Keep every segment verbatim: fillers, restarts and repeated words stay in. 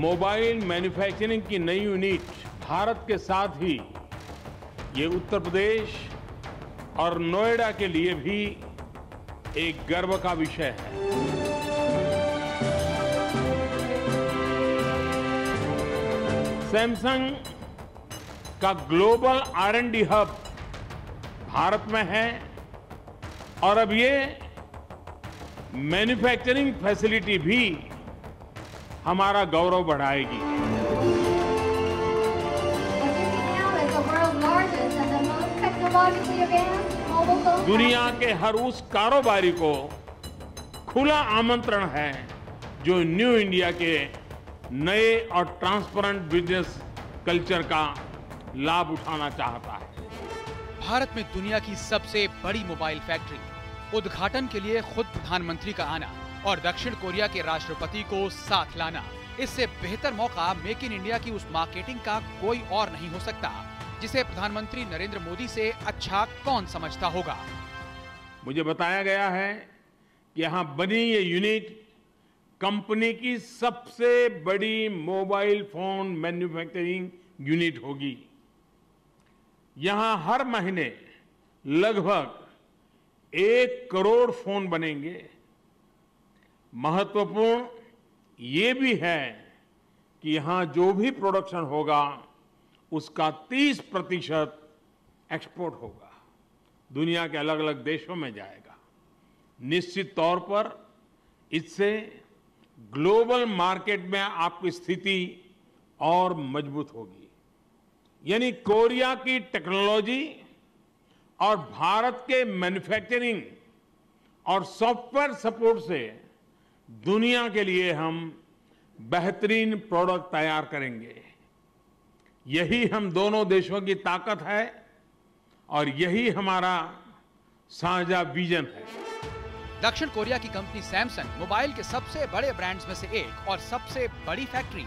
Mobile manufacturing की नई unit Bharat के साथ ही ये उत्तर प्रदेश और नोएडा के लिए भी एक गर्व का विषय है। सैमसंग का global R and D hub Bharat में है और अब ये मैन्युफैक्चरिंग फैसिलिटी भी हमारा गौरव बढ़ाएगी। दुनिया के हर उस कारोबारी को खुला आमंत्रण है जो न्यू इंडिया के नए और ट्रांसपेरेंट बिजनेस कल्चर का लाभ उठाना चाहता है। भारत में दुनिया की सबसे बड़ी मोबाइल फैक्ट्री उद्घाटन के लिए खुद प्रधानमंत्री का आना और दक्षिण कोरिया के राष्ट्रपति को साथ लाना, इससे बेहतर मौका मेक इन इंडिया की उस मार्केटिंग का कोई और नहीं हो सकता जिसे प्रधानमंत्री नरेंद्र मोदी से अच्छा कौन समझता होगा। मुझे बताया गया है कि यहाँ बनी ये यूनिट कंपनी की सबसे बड़ी मोबाइल फोन मैन्युफैक्चरिंग यूनिट होगी। यहाँ हर महीने लगभग एक करोड़ फोन बनेंगे। महत्वपूर्ण ये भी है कि यहाँ जो भी प्रोडक्शन होगा उसका तीस प्रतिशत एक्सपोर्ट होगा, दुनिया के अलग अलग देशों में जाएगा। निश्चित तौर पर इससे ग्लोबल मार्केट में आपकी स्थिति और मजबूत होगी। यानी कोरिया की टेक्नोलॉजी और भारत के मैन्युफैक्चरिंग और सॉफ्टवेयर सपोर्ट से दुनिया के लिए हम बेहतरीन प्रोडक्ट तैयार करेंगे। यही हम दोनों देशों की ताकत है और यही हमारा साझा विजन है। दक्षिण कोरिया की कंपनी सैमसंग मोबाइल के सबसे बड़े ब्रांड्स में से एक और सबसे बड़ी फैक्ट्री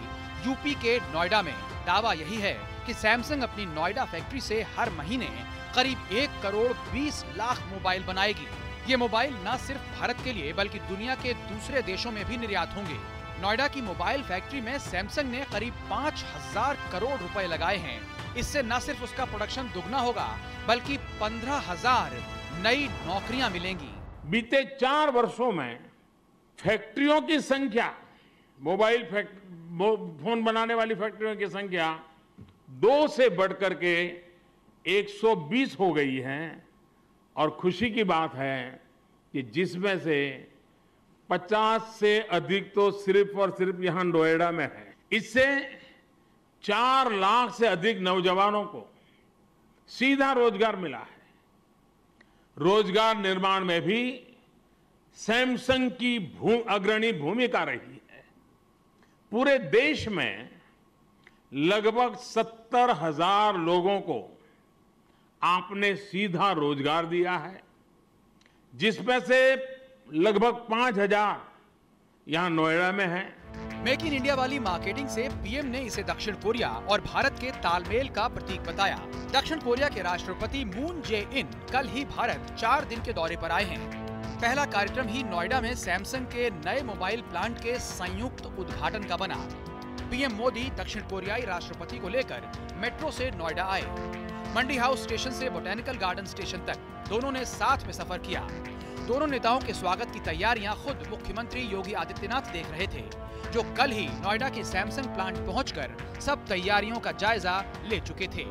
यूपी के नोएडा में। दावा यही है कि सैमसंग अपनी नोएडा फैक्ट्री से हर महीने करीब एक करोड़ बीस लाख मोबाइल बनाएगी। ये मोबाइल न सिर्फ भारत के लिए बल्कि दुनिया के दूसरे देशों में भी निर्यात होंगे। नोएडा की मोबाइल फैक्ट्री में सैमसंग ने करीब पाँच हजार करोड़ रुपए लगाए हैं। इससे न सिर्फ उसका प्रोडक्शन दुगना होगा बल्कि पंद्रह हजार नई नौकरियां मिलेंगी। बीते चार वर्षों में फैक्ट्रियों की संख्या, मोबाइल फोन बनाने वाली फैक्ट्रियों की संख्या दो से बढ़कर के एक सौ बीस हो गई है और खुशी की बात है कि जिसमें से पचास से अधिक तो सिर्फ और सिर्फ यहाँ नोएडा में है। इससे चार लाख से अधिक नौजवानों को सीधा रोजगार मिला है। रोजगार निर्माण में भी सैमसंग की भू, अग्रणी भूमिका रही है। पूरे देश में लगभग सत्तर हजार लोगों को आपने सीधा रोजगार दिया है, जिसमें से लगभग पाँच हजार यहाँ नोएडा में हैं। मेक इन इंडिया वाली मार्केटिंग से पीएम ने इसे दक्षिण कोरिया और भारत के तालमेल का प्रतीक बताया। दक्षिण कोरिया के राष्ट्रपति मून जे इन कल ही भारत चार दिन के दौरे पर आए हैं। पहला कार्यक्रम ही नोएडा में सैमसंग के नए मोबाइल प्लांट के संयुक्त उद्घाटन का बना। पीएम मोदी दक्षिण कोरियाई राष्ट्रपति को लेकर मेट्रो से नोएडा आए। मंडी हाउस स्टेशन से बोटेनिकल गार्डन स्टेशन तक दोनों ने साथ में सफर किया। दोनों नेताओं के स्वागत की तैयारियां खुद मुख्यमंत्री योगी आदित्यनाथ देख रहे थे, जो कल ही नोएडा के सैमसंग प्लांट पहुंचकर सब तैयारियों का जायजा ले चुके थे।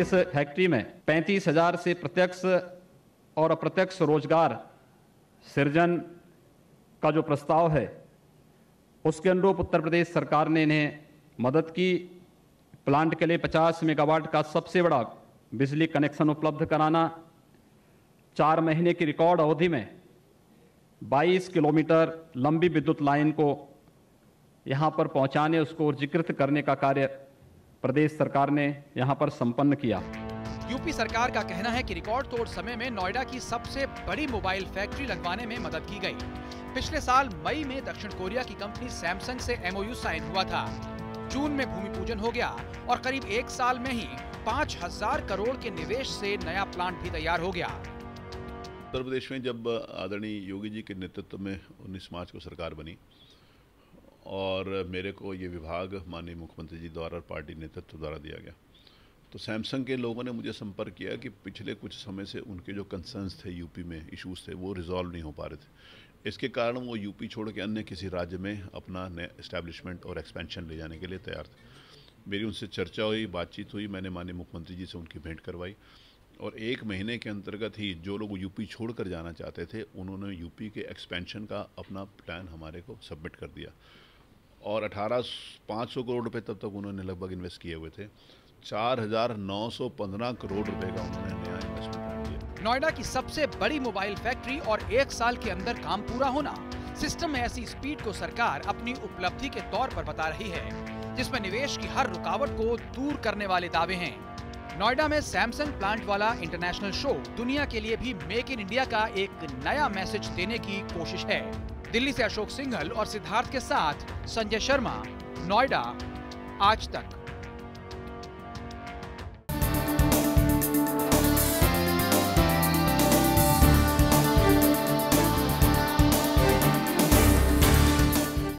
इस फैक्ट्री में पैंतीस हजार से प्रत्यक्ष और अप्रत्यक्ष रोजगार सृजन का जो प्रस्ताव है, उसके अनुरूप उत्तर प्रदेश सरकार ने इन्हें मदद की। प्लांट के लिए पचास मेगावाट का सबसे बड़ा बिजली कनेक्शन उपलब्ध कराना, चार महीने की रिकॉर्ड अवधि में बाईस किलोमीटर लंबी विद्युत लाइन को यहाँ पर पहुँचाने, उसको ऊर्जीकृत करने का कार्य प्रदेश सरकार ने यहाँ पर संपन्न किया। यूपी सरकार का कहना है कि रिकॉर्ड तोड़ समय में नोएडा की सबसे बड़ी मोबाइल फैक्ट्री लगवाने में मदद की गई। पिछले साल मई में दक्षिण कोरिया की कंपनी सैमसंग से एमओयू साइन हुआ था। जून में भूमि पूजन हो गया और करीब एक साल में ही पाँच हजार करोड़ के निवेश से नया प्लांट भी तैयार हो गया। उत्तर प्रदेश में जब आदरणीय योगी जी के नेतृत्व में उन्नीस मार्च को सरकार बनी और मेरे को ये विभाग माननीय मुख्यमंत्री जी द्वारा पार्टी नेतृत्व द्वारा दिया गया। तो सैमसंग के लोगों ने मुझे संपर्क किया कि पिछले कुछ समय से उनके जो कंसर्न्स थे यूपी में, इश्यूज़ थे, वो रिजॉल्व नहीं हो पा रहे थे। इसके कारण वो यूपी छोड़ के अन्य किसी राज्य में अपना नया इस्टेब्लिशमेंट और एक्सपेंशन ले जाने के लिए तैयार थे। मेरी उनसे चर्चा हुई, बातचीत हुई, मैंने माननीय मुख्यमंत्री जी से उनकी भेंट करवाई और एक महीने के अंतर्गत ही जो लोग यूपी छोड़कर जाना चाहते थे उन्होंने यूपी के एक्सपेंशन का अपना प्लान हमारे को सबमिट कर दिया। और अठारह पाँच सौ करोड़ रुपए तब तक उन्होंने लगभग इन्वेस्ट किए हुए थे। चार हज़ार नौ सौ पंद्रह करोड़ रुपए का उन्होंने नया इन्वेस्टमेंट किया। नोएडा की सबसे बड़ी मोबाइल फैक्ट्री और एक साल के अंदर काम पूरा होना, सिस्टम में ऐसी स्पीड को सरकार अपनी उपलब्धि के तौर पर बता रही है, जिसमें निवेश की हर रुकावट को दूर करने वाले दावे हैं। नोएडा में सैमसंग प्लांट वाला इंटरनेशनल शो दुनिया के लिए भी मेक इन इंडिया का एक नया मैसेज देने की कोशिश है। दिल्ली से अशोक सिंघल और सिद्धार्थ के साथ संजय शर्मा, नोएडा, आज तक।